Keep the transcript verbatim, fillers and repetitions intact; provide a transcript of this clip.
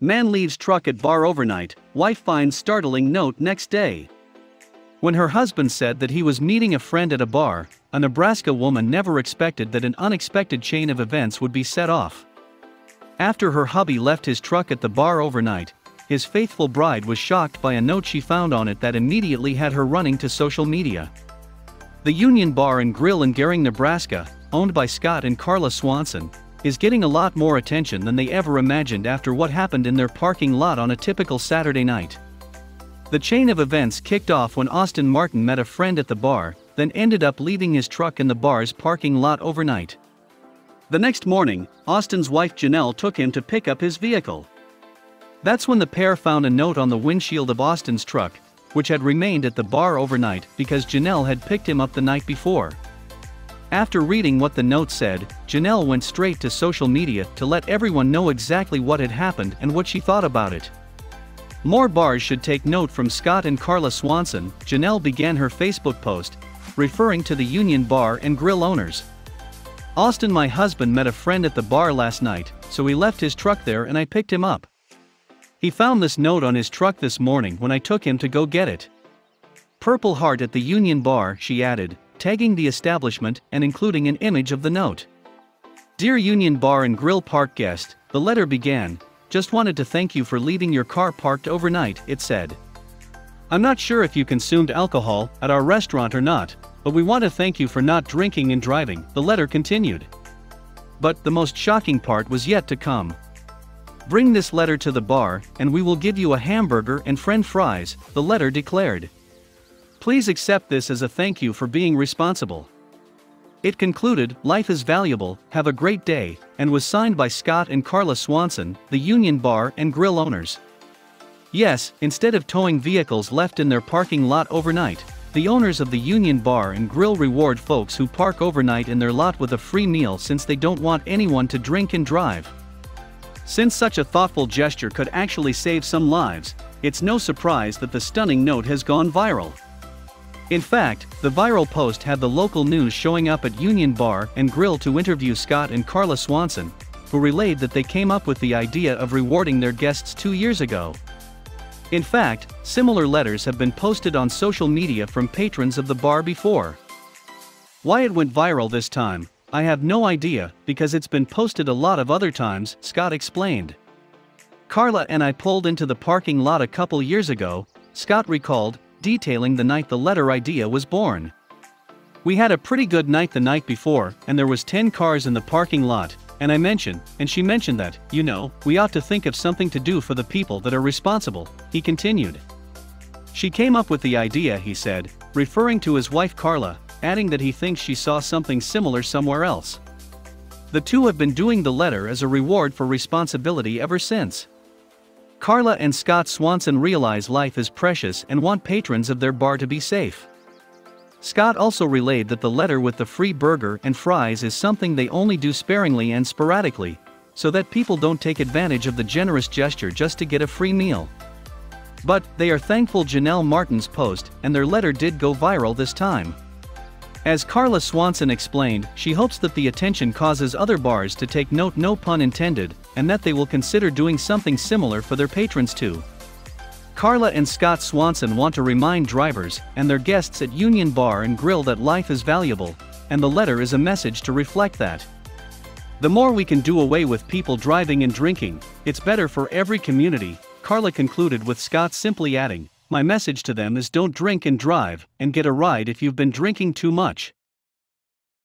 Man leaves truck at bar overnight, wife finds startling note next day. When her husband said that he was meeting a friend at a bar, a Nebraska woman never expected that an unexpected chain of events would be set off. After her hubby left his truck at the bar overnight, his faithful bride was shocked by a note she found on it that immediately had her running to social media. The Union Bar and Grill in Gering, Nebraska, owned by Scott and Carla Swanson, is getting a lot more attention than they ever imagined after what happened in their parking lot on a typical Saturday night. The chain of events kicked off when Austin Martin met a friend at the bar, then ended up leaving his truck in the bar's parking lot overnight. The next morning, Austin's wife Janelle took him to pick up his vehicle. That's when the pair found a note on the windshield of Austin's truck, which had remained at the bar overnight because Janelle had picked him up the night before. After reading what the note said, Janelle went straight to social media to let everyone know exactly what had happened and what she thought about it. More bars should take note from Scott and Carla Swanson, Janelle began her Facebook post, referring to the Union Bar and Grill owners. "Austin, my husband, met a friend at the bar last night, so he left his truck there and I picked him up. He found this note on his truck this morning when I took him to go get it. Purple heart at the Union Bar," she added, tagging the establishment and including an image of the note. "Dear Union Bar and Grill park guest," the letter began, "just wanted to thank you for leaving your car parked overnight," it said. "I'm not sure if you consumed alcohol at our restaurant or not, but we want to thank you for not drinking and driving," the letter continued. But the most shocking part was yet to come. "Bring this letter to the bar and we will give you a hamburger and french fries," the letter declared. "Please accept this as a thank you for being responsible." It concluded, "Life is valuable, have a great day," and was signed by Scott and Carla Swanson, the Union Bar and Grill owners. Yes, instead of towing vehicles left in their parking lot overnight, the owners of the Union Bar and Grill reward folks who park overnight in their lot with a free meal since they don't want anyone to drink and drive. Since such a thoughtful gesture could actually save some lives, it's no surprise that the stunning note has gone viral. In fact, the viral post had the local news showing up at Union Bar and Grill to interview Scott and Carla Swanson, who relayed that they came up with the idea of rewarding their guests two years ago. In fact, similar letters have been posted on social media from patrons of the bar before. Why it went viral this time, I have no idea, because it's been posted a lot of other times, Scott explained. "Carla and I pulled into the parking lot a couple years ago," Scott recalled, detailing the night the letter idea was born. "We had a pretty good night the night before and there was ten cars in the parking lot, and I mentioned, and she mentioned that, you know, we ought to think of something to do for the people that are responsible," he continued. "She came up with the idea," he said, referring to his wife Carla, adding that he thinks she saw something similar somewhere else. The two have been doing the letter as a reward for responsibility ever since. Carla and Scott Swanson realize life is precious and want patrons of their bar to be safe. Scott also relayed that the letter with the free burger and fries is something they only do sparingly and sporadically, so that people don't take advantage of the generous gesture just to get a free meal. But they are thankful Janelle Martin's post and their letter did go viral this time. As Carla Swanson explained, she hopes that the attention causes other bars to take note, no pun intended, and that they will consider doing something similar for their patrons too. Carla and Scott Swanson want to remind drivers and their guests at Union Bar and Grill that life is valuable, and the letter is a message to reflect that. The more we can do away with people driving and drinking, it's better for every community, Carla concluded, with Scott simply adding, "My message to them is don't drink and drive, and get a ride if you've been drinking too much."